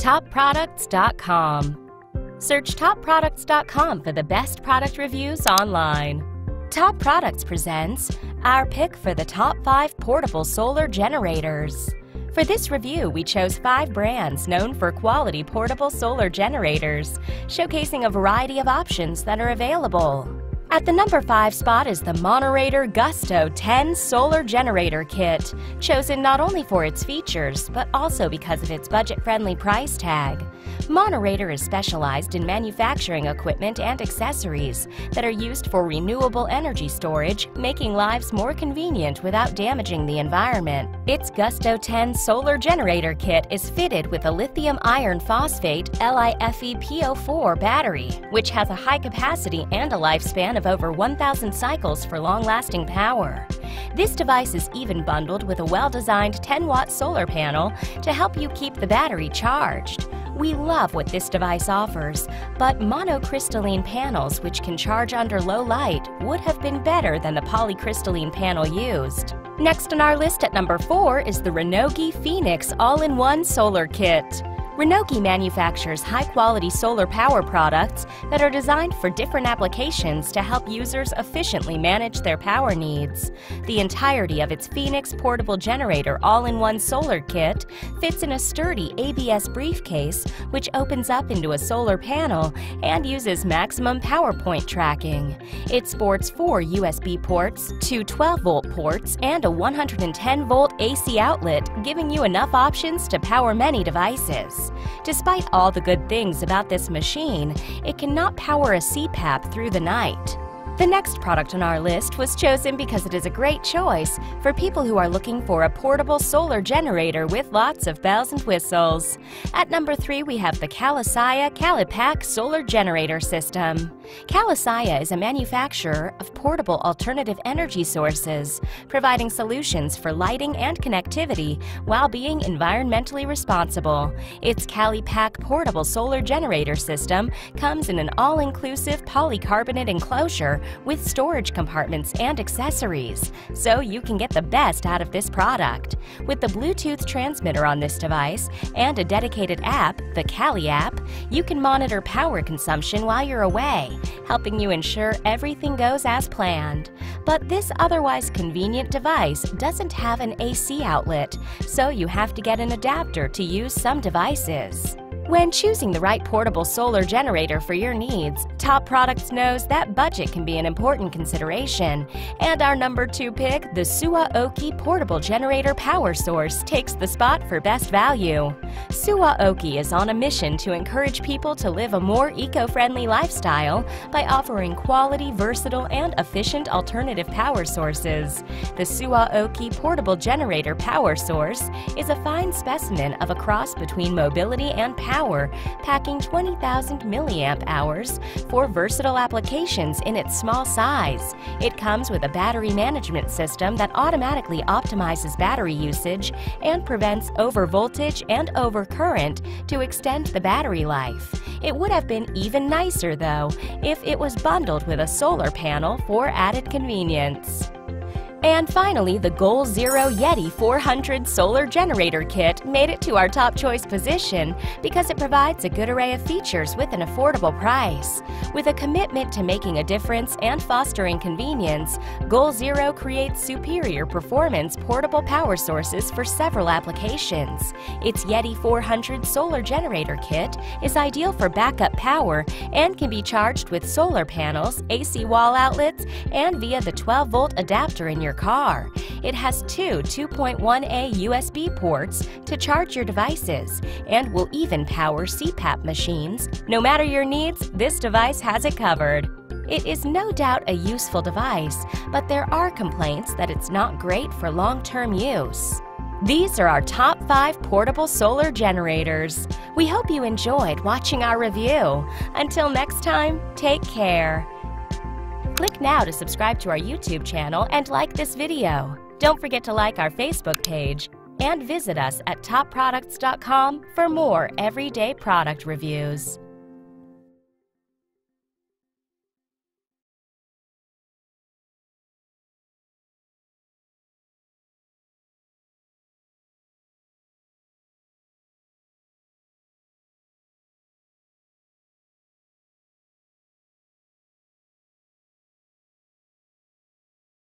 TopProducts.com. Search TopProducts.com for the best product reviews online. Top Products presents our pick for the top 5 portable solar generators. For this review, we chose 5 brands known for quality portable solar generators, showcasing a variety of options that are available. At the number 5 spot is the Monerator Gusto 10 Solar Generator Kit, chosen not only for its features, but also because of its budget-friendly price tag. Monerator is specialized in manufacturing equipment and accessories that are used for renewable energy storage, making lives more convenient without damaging the environment. Its Gusto 10 Solar Generator Kit is fitted with a Lithium Iron Phosphate LiFePO4 battery, which has a high capacity and a lifespan of over 1,000 cycles for long-lasting power. This device is even bundled with a well-designed 10-watt solar panel to help you keep the battery charged. We love what this device offers, but monocrystalline panels which can charge under low light would have been better than the polycrystalline panel used. Next on our list at number 4 is the Renogy Phoenix All-in-One Solar Kit. Renogy manufactures high-quality solar power products that are designed for different applications to help users efficiently manage their power needs. The entirety of its Phoenix Portable Generator All-in-One Solar Kit fits in a sturdy ABS briefcase, which opens up into a solar panel and uses maximum power point tracking. It sports 4 USB ports, 2 12-volt ports, and a 110-volt AC outlet, giving you enough options to power many devices. Despite all the good things about this machine, it cannot power a CPAP through the night. The next product on our list was chosen because it is a great choice for people who are looking for a portable solar generator with lots of bells and whistles. At number 3, we have the Kalisaya KaliPAK Solar Generator System. Kalisaya is a manufacturer of portable alternative energy sources, providing solutions for lighting and connectivity while being environmentally responsible. Its KaliPAK Portable Solar Generator System comes in an all-inclusive polycarbonate enclosure with storage compartments and accessories, so you can get the best out of this product. With the Bluetooth transmitter on this device and a dedicated app, the Kali app, you can monitor power consumption while you're away, helping you ensure everything goes as planned. But this otherwise convenient device doesn't have an AC outlet, so you have to get an adapter to use some devices. When choosing the right portable solar generator for your needs, Top Products knows that budget can be an important consideration. And our number 2 pick, the Suaoki Portable Generator Power Source, takes the spot for best value. Suaoki is on a mission to encourage people to live a more eco-friendly lifestyle by offering quality, versatile, and efficient alternative power sources. The Suaoki Portable Generator Power Source is a fine specimen of a cross between mobility and power, packing 20,000 milliamp hours for versatile applications in its small size. It comes with a battery management system that automatically optimizes battery usage and prevents overvoltage and overcurrent to extend the battery life. It would have been even nicer, though, if it was bundled with a solar panel for added convenience. And finally, the Goal Zero Yeti 400 Solar Generator Kit made it to our top choice position because it provides a good array of features with an affordable price. With a commitment to making a difference and fostering convenience, Goal Zero creates superior performance portable power sources for several applications. Its Yeti 400 Solar Generator Kit is ideal for backup power and can be charged with solar panels, AC wall outlets, and via the 12-volt adapter in your car. It has 2 2.1A USB ports to charge your devices and will even power CPAP machines. No matter your needs, this device has it covered. It is no doubt a useful device, but there are complaints that it's not great for long-term use. These are our top 5 portable solar generators. We hope you enjoyed watching our review. Until next time, take care. Click now to subscribe to our YouTube channel and like this video. Don't forget to like our Facebook page and visit us at topproducts.com for more everyday product reviews.